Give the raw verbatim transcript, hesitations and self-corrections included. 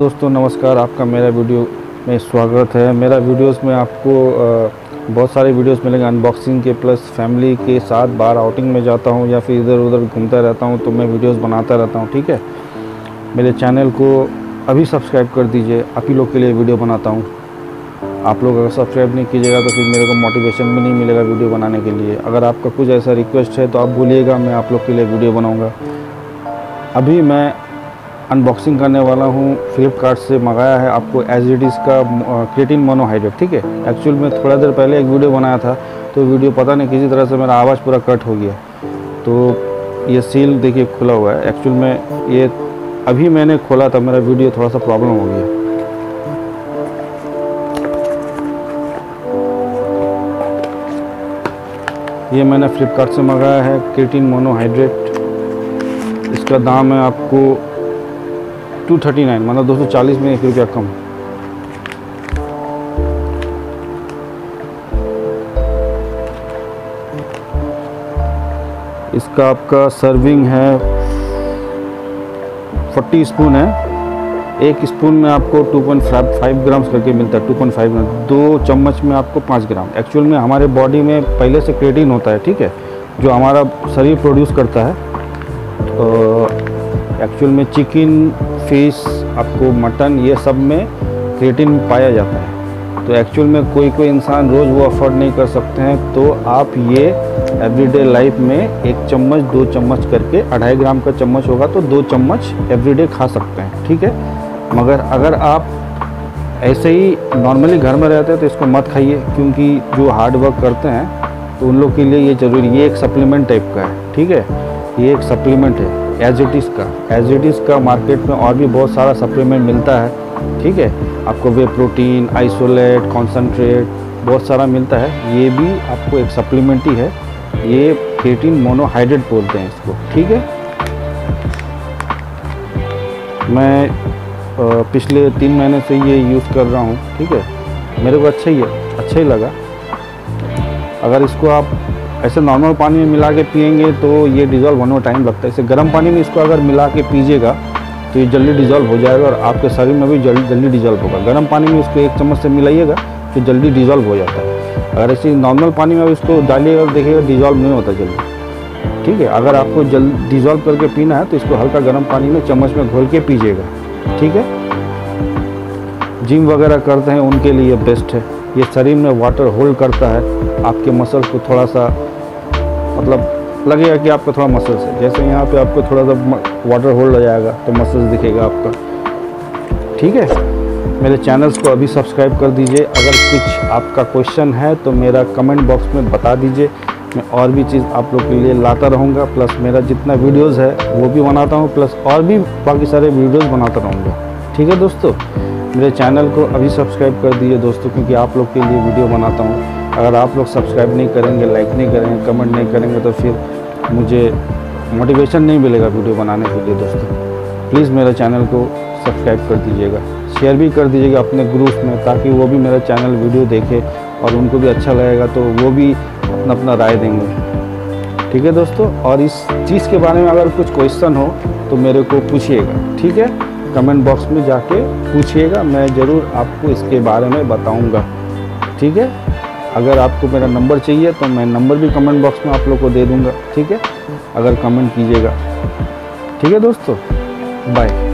दोस्तों नमस्कार, आपका मेरा वीडियो में स्वागत है। मेरा वीडियोस में आपको बहुत सारे वीडियोस मिलेंगे अनबॉक्सिंग के, प्लस फैमिली के साथ बाहर आउटिंग में जाता हूं या फिर इधर उधर घूमता रहता हूं तो मैं वीडियोस बनाता रहता हूं। ठीक है, मेरे चैनल को अभी सब्सक्राइब कर दीजिए, आप ही लोग के लिए वीडियो बनाता हूँ। आप लोग अगर सब्सक्राइब नहीं कीजिएगा तो फिर मेरे को मोटिवेशन भी नहीं मिलेगा वीडियो बनाने के लिए। अगर आपका कुछ ऐसा रिक्वेस्ट है तो आप बोलिएगा, मैं आप लोग के लिए वीडियो बनाऊँगा। अभी मैं अनबॉक्सिंग करने वाला हूँ, फ्लिपकार्ट से मंगाया है आपको S I T I S का क्रिएटिन मोनोहाइड्रेट। ठीक है, एक्चुअल में थोड़ा देर पहले एक वीडियो बनाया था तो वीडियो पता नहीं किसी तरह से मेरा आवाज़ पूरा कट हो गया। तो ये सील देखिए खुला हुआ है, एक्चुअल में ये अभी मैंने खोला था, मेरा वीडियो थोड़ा सा प्रॉब्लम हो गया। ये मैंने फ्लिपकार्ट से मंगाया है क्रिएटिन मोनोहाइड्रेट, इसका दाम है आपको दो सौ उनतालीस, मतलब दो सौ चालीस में एक रुपया कम। इसका आपका सर्विंग है चालीस स्पून है, एक स्पून में आपको टू पॉइंट फाइव ग्राम्स करके मिलता है। टू पॉइंट फाइव ग्राम दो चम्मच में आपको पाँच ग्राम। एक्चुअल में हमारे बॉडी में पहले से क्रिएटिन होता है, ठीक है, जो हमारा शरीर प्रोड्यूस करता है। तो एक्चुअल में चिकन, फिश, आपको मटन, ये सब में क्रिएटिन पाया जाता है। तो एक्चुअल में कोई कोई इंसान रोज़ वो अफोर्ड नहीं कर सकते हैं, तो आप ये एवरीडे लाइफ में एक चम्मच दो चम्मच करके, अढ़ाई ग्राम का चम्मच होगा तो दो चम्मच एवरीडे खा सकते हैं। ठीक है, मगर अगर आप ऐसे ही नॉर्मली घर में रहते हैं तो इसको मत खाइए, क्योंकि जो हार्ड वर्क करते हैं तो उन लोग के लिए ये ज़रूरी। ये एक सप्लीमेंट टाइप का है, ठीक है, ये एक सप्लीमेंट है S I T I S का। S I T I S का मार्केट में और भी बहुत सारा सप्लीमेंट मिलता है, ठीक है, आपको वे प्रोटीन, आइसोलेट, कॉन्सनट्रेट बहुत सारा मिलता है। ये भी आपको एक सप्लीमेंट ही है, ये क्रिएटिन मोनोहाइड्रेट बोलते हैं इसको। ठीक है, मैं पिछले तीन महीने से ये यूज़ कर रहा हूँ, ठीक है, मेरे को अच्छा ही है, अच्छा ही लगा। अगर इसको आप ऐसे नॉर्मल पानी में मिला के पियेंगे तो ये डिज़ोल्व होने में टाइम लगता है। इसे गर्म पानी में इसको अगर मिला के पीजिएगा तो ये जल्दी डिज़ोल्व हो जाएगा और आपके शरीर में भी जल्दी जल्दी डिज़ोल्व होगा। गर्म पानी में इसको एक चम्मच से मिलाइएगा तो जल्दी डिज़ोल्व हो जाता है। अगर ऐसे नॉर्मल पानी में इसको डालिएगा और देखिएगा डिज़ोल्व नहीं होता जल्दी। ठीक है, अगर आपको जल्द डिज़ोल्व करके पीना है तो इसको हल्का गर्म पानी में चम्मच में घोल के पीजिएगा। ठीक है, जिम वगैरह करते हैं उनके लिए बेस्ट है, ये शरीर में वाटर होल्ड करता है। आपके मसल्स को थोड़ा सा, मतलब लगेगा कि आपका थोड़ा मसल्स है, जैसे यहाँ पे आपको थोड़ा सा वाटर होल्ड हो जाएगा तो मसल्स दिखेगा आपका। ठीक है, मेरे चैनल्स को अभी सब्सक्राइब कर दीजिए। अगर कुछ आपका क्वेश्चन है तो मेरा कमेंट बॉक्स में बता दीजिए, मैं और भी चीज़ आप लोग के लिए लाता रहूँगा। प्लस मेरा जितना वीडियोज़ है वो भी बनाता हूँ, प्लस और भी बाकी सारे वीडियोज़ बनाता रहूँगा। ठीक है दोस्तों, मेरे चैनल को अभी सब्सक्राइब कर दीजिए दोस्तों, क्योंकि आप लोग के लिए वीडियो बनाता हूँ। अगर आप लोग सब्सक्राइब नहीं करेंगे, लाइक नहीं करेंगे, कमेंट नहीं करेंगे तो फिर मुझे मोटिवेशन नहीं मिलेगा वीडियो बनाने के लिए। दोस्तों प्लीज़ मेरे चैनल को सब्सक्राइब कर दीजिएगा, शेयर भी कर दीजिएगा अपने ग्रुप में, ताकि वो भी मेरा चैनल वीडियो देखे और उनको भी अच्छा लगेगा तो वो भी अपना अपना राय देंगे। ठीक है दोस्तों, और इस चीज़ के बारे में अगर कुछ क्वेश्चन हो तो मेरे को पूछिएगा, ठीक है, कमेंट बॉक्स में जाके पूछिएगा, मैं ज़रूर आपको इसके बारे में बताऊंगा। ठीक है, अगर आपको मेरा नंबर चाहिए तो मैं नंबर भी कमेंट बॉक्स में आप लोग को दे दूंगा। ठीक है, अगर कमेंट कीजिएगा। ठीक है दोस्तों, बाय।